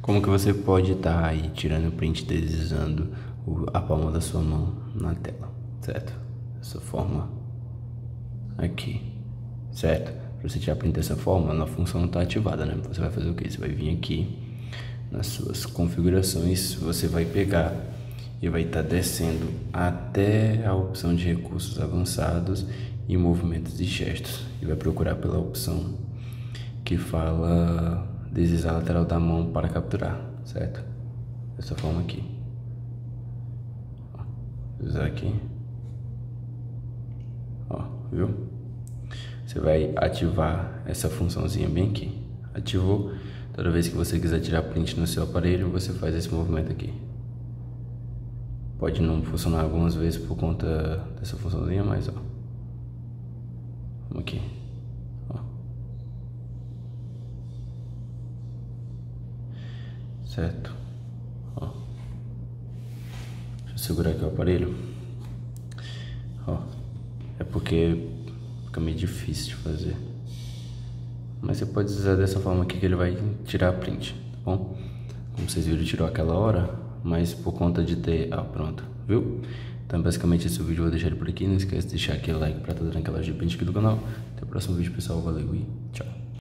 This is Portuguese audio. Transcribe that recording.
Como que você pode estar aí tirando o print, deslizando a palma da sua mão na tela, certo? Essa forma aqui, certo? Para você tirar print dessa forma, a função não está ativada, né? Você vai fazer o que? Você vai vir aqui nas suas configurações, você vai pegar e vai estar descendo até a opção de recursos avançados e movimentos e gestos, e vai procurar pela opção que fala deslizar a lateral da mão para capturar, certo? Dessa forma aqui. Vou usar aqui. Ó, viu? Você vai ativar essa funçãozinha bem aqui. Ativou. Toda vez que você quiser tirar print no seu aparelho, você faz esse movimento aqui. Pode não funcionar algumas vezes por conta dessa funçãozinha, mas ó. Vamos aqui. Certo? Ó. Deixa eu segurar aqui o aparelho. Ó. É porque fica meio difícil de fazer. Mas você pode usar dessa forma aqui que ele vai tirar a print, tá bom? Como vocês viram, tirou aquela hora, mas por conta de ter... Ah, pronto, viu? Então basicamente esse vídeo eu vou deixar ele por aqui. Não esquece de deixar aquele like pra estar dando aquela ajudinha aqui do canal. Até o próximo vídeo, pessoal. Valeu e tchau.